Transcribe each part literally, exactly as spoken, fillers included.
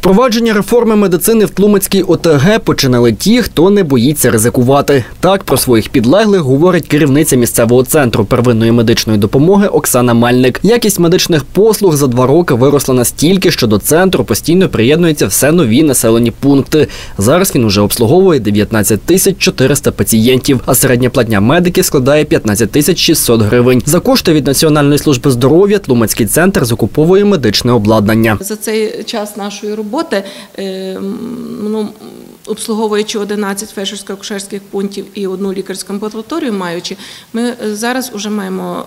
Впровадження реформи медицини в Тлумецькій О Т Г починали ті, хто не боїться ризикувати. Так про своїх підлеглих говорить керівниця місцевого центру первинної медичної допомоги Оксана Мельник. Якість медичних послуг за два роки виросла настільки, що до центру постійно приєднуються все нові населені пункти. Зараз він уже обслуговує дев'ятнадцять тисяч чотириста пацієнтів, а середня платня медиків складає п'ятнадцять тисяч шістсот гривень. За кошти від Національної служби здоров'я Тлумецький центр закуповує медичне обладнання. За цей час нашої роботи, ну, обслуговуючи одинадцять фельдшерсько-акушерських пунктів і одну лікарську амбулаторію маючи, ми зараз вже маємо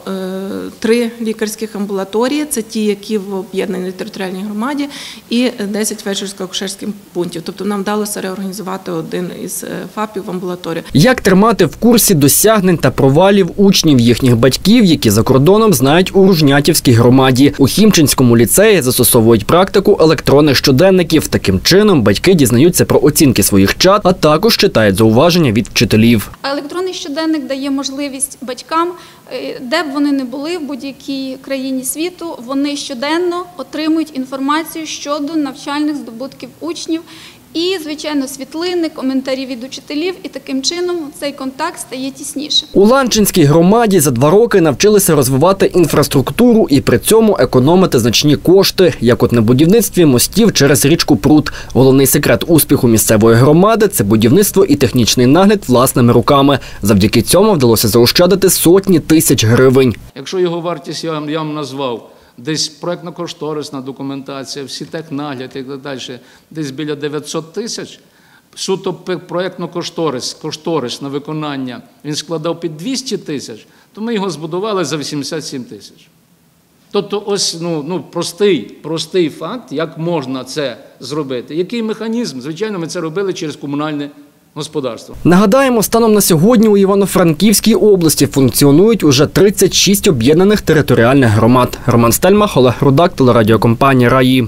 три лікарських амбулаторії, це ті, які в об'єднаній територіальній громаді, і десять фельдшерсько-акушерських пунктів. Тобто нам вдалося реорганізувати один із ФАПів в амбулаторію. Як тримати в курсі досягнень та провалів учнів їхніх батьків, які за кордоном знають у Ружнятівській громаді. У Хімчинському ліцеї застосовують практику електронних щоденників. Таким чином батьки дізнаються про оцінки своїх чад, а також читають зауваження від вчителів. Електронний щоденник дає можливість батькам, де б вони не були, в будь-якій країні світу, вони щоденно отримують інформацію щодо навчальних здобутків учнів і, звичайно, світлини, коментарі від учителів, і таким чином цей контакт стає тіснішим. У Ланчинській громаді за два роки навчилися розвивати інфраструктуру і при цьому економити значні кошти, як от на будівництві мостів через річку Прут. Головний секрет успіху місцевої громади – це будівництво і технічний нагляд власними руками. Завдяки цьому вдалося заощадити сотні тисяч гривень. Якщо його вартість я вам назвав, десь проєктно-кошторисна документація, всі технагляд і так далі, десь біля дев'ятсот тисяч, суто проєктно-кошторис, кошторис на виконання, він складав під двісті тисяч, то ми його збудували за вісімдесят сім тисяч. Тобто ось ну, ну, простий, простий факт, як можна це зробити, який механізм, звичайно, ми це робили через комунальне господарство. Нагадаємо, станом на сьогодні у Івано-Франківській області функціонують уже тридцять шість об'єднаних територіальних громад. Роман Стельмах, Олег Рудак, телерадіокомпанія «Раї».